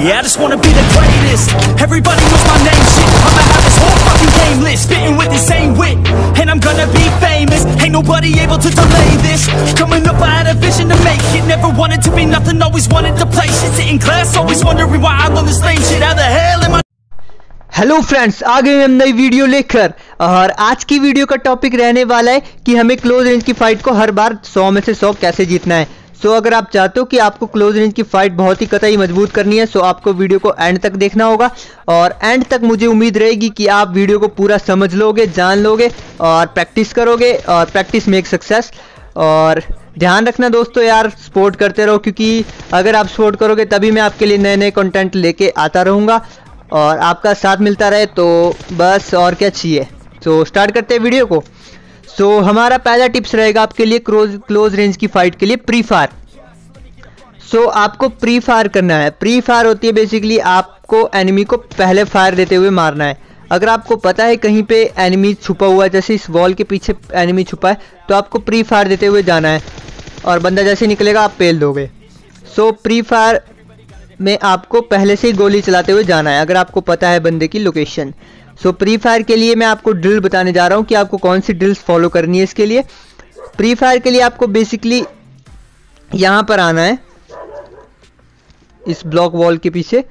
Yeah, I just wanna be the greatest. Everybody knows my name, shit. I'ma have this whole fucking game lit, spitting with the same wit, and I'm gonna be famous. Ain't nobody able to delay this. Coming up, I had a vision to make it. Never wanted to be nothing, always wanted to play shit. Sitting in class, always wondering why I love this lame shit. How the hell am I? Hello friends, आ गए हम नई video लेकर। और आज की video का topic रहने वाला है कि हमें क्लोज रेंज की फाइट को हर बार 100 में से 100 कैसे जीतना है। सो अगर आप चाहते हो कि आपको क्लोज रेंज की फाइट बहुत ही कतई मजबूत करनी है, सो आपको वीडियो को एंड तक देखना होगा। और एंड तक मुझे उम्मीद रहेगी कि आप वीडियो को पूरा समझ लोगे, जान लोगे और प्रैक्टिस करोगे, और प्रैक्टिस मेक सक्सेस। और ध्यान रखना दोस्तों यार, सपोर्ट करते रहो, क्योंकि अगर आप सपोर्ट करोगे तभी मैं आपके लिए नए नए कंटेंट लेके आता रहूँगा। और आपका साथ मिलता रहे तो बस और क्या चाहिए। तो स्टार्ट करते हैं वीडियो को। सो हमारा पहला टिप्स रहेगा आपके लिए क्लोज रेंज की फाइट के लिए प्री फायर। सो आपको प्री फायर करना है। प्री फायर होती है बेसिकली आपको एनिमी को पहले फायर देते हुए मारना है। अगर आपको पता है कहीं पे एनिमी छुपा हुआ है, जैसे इस वॉल के पीछे एनिमी छुपा है, तो आपको प्री फायर देते हुए जाना है और बंदा जैसे निकलेगा आप पेल दोगे। सो प्री फायर में आपको पहले से ही गोली चलाते हुए जाना है, अगर आपको पता है बंदे की लोकेशन। सो प्री फायर के लिए मैं आपको ड्रिल बताने जा रहा हूँ कि आपको कौन सी ड्रिल्स फॉलो करनी है। इसके लिए प्री फायर के लिए आपको बेसिकली यहाँ पर आना है, इस ब्लॉक वॉल के पीछे,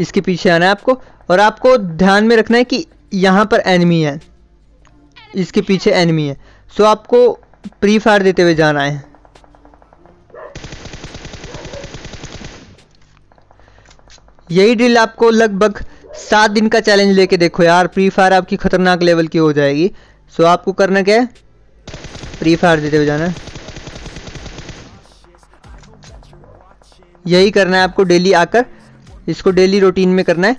इसके पीछे आना है आपको। और आपको ध्यान में रखना है कि यहाँ पर एनिमी है, इसके पीछे एनिमी है। सो आपको प्री फायर देते हुए जाना है। यही ड्रिल आपको लगभग 7 दिन का चैलेंज लेके देखो यार, प्री फायर आपकी खतरनाक लेवल की हो जाएगी। सो आपको करना क्या है, प्री फायर देते हुए जाना है। यही करना है आपको डेली आकर, इसको डेली रूटीन में करना है।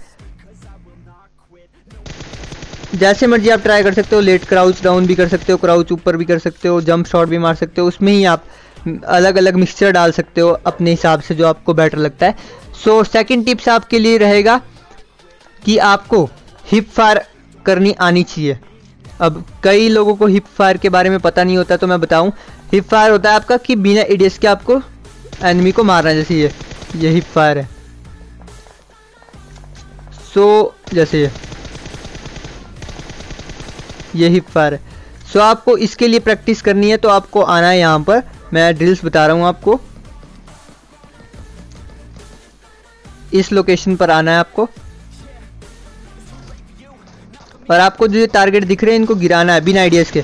जैसे मर्जी आप ट्राई कर सकते हो, लेट क्राउच डाउन भी कर सकते हो, क्राउच ऊपर भी कर सकते हो, जंप शॉट भी मार सकते हो। उसमें ही आप अलग अलग मिक्सचर डाल सकते हो अपने हिसाब से, जो आपको बेटर लगता है। सो सेकंड टिप्स आपके लिए रहेगा कि आपको हिप फायर करनी आनी चाहिए। अब कई लोगों को हिप फायर के बारे में पता नहीं होता, तो मैं बताऊं। हिप फायर होता है आपका कि बिना एडीएस के आपको एनिमी को मारना है, जैसे ये हिप फायर है। सो जैसे ये हिप फायर है। सो आपको इसके लिए प्रैक्टिस करनी है, तो आपको आना है यहाँ पर, मैं ड्रिल्स बता रहा हूँ आपको। इस लोकेशन पर आना है आपको, और आपको जो टारगेट दिख रहे हैं इनको गिराना है बिना आइडियाज के।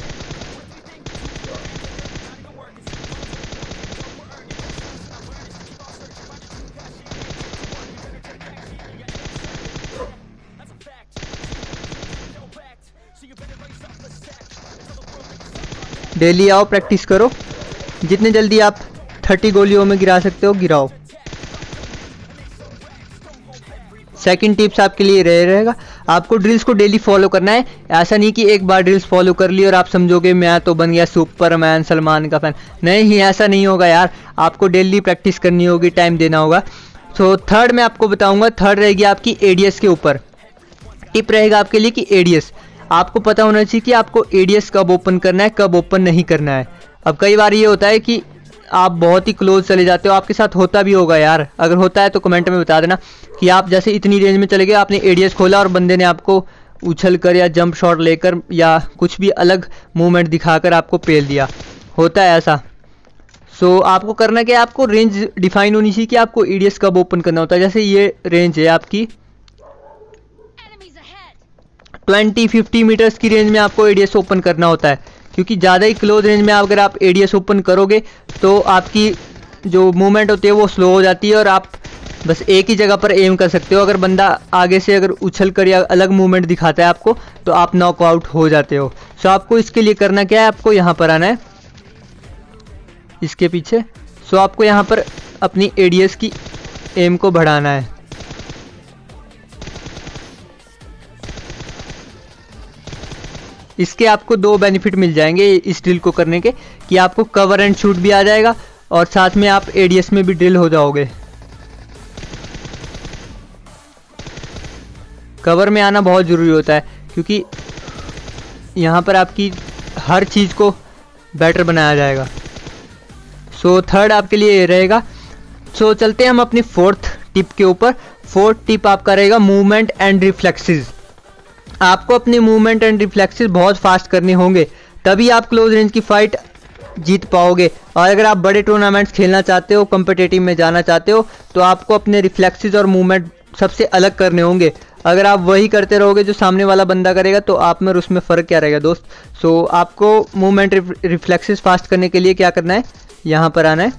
डेली आओ, प्रैक्टिस करो, जितने जल्दी आप 30 गोलियों में गिरा सकते हो गिराओ। सेकंड टिप्स आपके लिए रहेगा, आपको ड्रिल्स को डेली फॉलो करना है। ऐसा नहीं कि एक बार ड्रिल्स फॉलो कर ली और आप समझोगे मैं तो बन गया सुपरमैन, सलमान का फैन। नहीं, ऐसा नहीं होगा यार, आपको डेली प्रैक्टिस करनी होगी, टाइम देना होगा। सो थर्ड मैं आपको बताऊंगा, थर्ड रहेगी आपकी एडीएस के ऊपर। टिप रहेगा आपके लिए कि एडीएस आपको पता होना चाहिए कि आपको एडीएस कब ओपन करना है, कब ओपन नहीं करना है। अब कई बार ये होता है कि आप बहुत ही क्लोज चले जाते हो, आपके साथ होता भी होगा यार। अगर होता है तो कमेंट में बता देना कि आप जैसे इतनी रेंज में चले गए, आपने एडीएस खोला और बंदे ने आपको उछल कर या जंप शॉट लेकर या कुछ भी अलग मूवमेंट दिखाकर आपको पेल दिया, होता है ऐसा। सो आपको करना क्या है, आपको रेंज डिफाइन होनी चाहिए कि आपको एडीएस कब ओपन करना होता है। जैसे ये रेंज है आपकी 20-50 मीटर्स की रेंज में आपको एडीएस ओपन करना होता है, क्योंकि ज़्यादा ही क्लोज रेंज में अगर आप एडीएस ओपन करोगे तो आपकी जो मूवमेंट होती है वो स्लो हो जाती है और आप बस एक ही जगह पर एम कर सकते हो। अगर बंदा आगे से अगर उछल कर या अलग मूवमेंट दिखाता है आपको, तो आप नॉकआउट हो जाते हो। सो आपको इसके लिए करना क्या है, आपको यहाँ पर आना है, इसके पीछे। सो आपको यहाँ पर अपनी एडीएस की एम को बढ़ाना है। इसके आपको 2 बेनिफिट मिल जाएंगे इस ड्रिल को करने के, कि आपको कवर एंड शूट भी आ जाएगा और साथ में आप एडीएस में भी ड्रिल हो जाओगे। कवर में आना बहुत ज़रूरी होता है, क्योंकि यहाँ पर आपकी हर चीज़ को बेटर बनाया जाएगा। सो थर्ड आपके लिए रहेगा। सो चलते हैं हम अपनी फोर्थ टिप के ऊपर। फोर्थ टिप आपका रहेगा मूवमेंट एंड रिफ्लेक्सेस। आपको अपनी मूवमेंट एंड रिफ्लेक्सेस बहुत फास्ट करने होंगे, तभी आप क्लोज रेंज की फाइट जीत पाओगे। और अगर आप बड़े टूर्नामेंट्स खेलना चाहते हो, कॉम्पिटिटिव में जाना चाहते हो, तो आपको अपने रिफ्लेक्सेस और मूवमेंट सबसे अलग करने होंगे। अगर आप वही करते रहोगे जो सामने वाला बंदा करेगा, तो आप में और उसमें फ़र्क क्या रहेगा दोस्त। सो आपको मूवमेंट रिफ्लेक्सेस फास्ट करने के लिए क्या करना है, यहाँ पर आना है।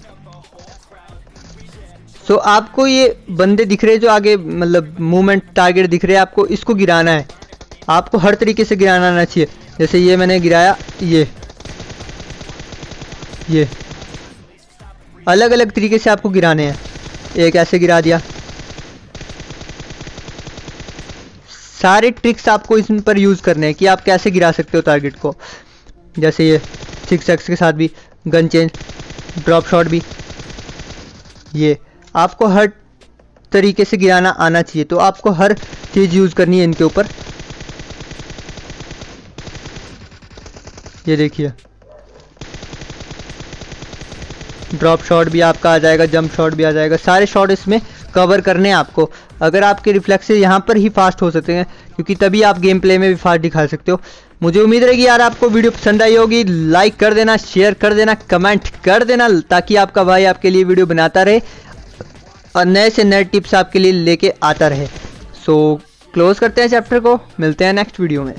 सो आपको ये बंदे दिख रहे हैं जो आगे मतलब मूवमेंट टारगेट दिख रहे हैं, आपको इसको गिराना है। आपको हर तरीके से गिराना आना चाहिए। जैसे ये मैंने गिराया, ये अलग अलग तरीके से आपको गिराने हैं। एक ऐसे गिरा दिया। सारे ट्रिक्स आपको इसमें पर यूज़ करने हैं कि आप कैसे गिरा सकते हो टारगेट को। जैसे ये 6x के साथ भी, गन चेंज, ड्रॉप शॉट भी, ये आपको हर तरीके से गिराना आना चाहिए। तो आपको हर चीज़ यूज़ करनी है इनके ऊपर। ये देखिए ड्रॉप शॉट भी आपका आ जाएगा, जंप शॉट भी आ जाएगा, सारे शॉट इसमें कवर करने हैं आपको। अगर आपके रिफ्लेक्सेस यहाँ पर ही फास्ट हो सकते हैं, क्योंकि तभी आप गेम प्ले में भी फास्ट दिखा सकते हो। मुझे उम्मीद रहेगी यार आपको वीडियो पसंद आई होगी। लाइक कर देना, शेयर कर देना, कमेंट कर देना, ताकि आपका भाई आपके लिए वीडियो बनाता रहे और नए से नए टिप्स आपके लिए लेके आता रहे। सो क्लोज करते हैं चैप्टर को, मिलते हैं नेक्स्ट वीडियो में।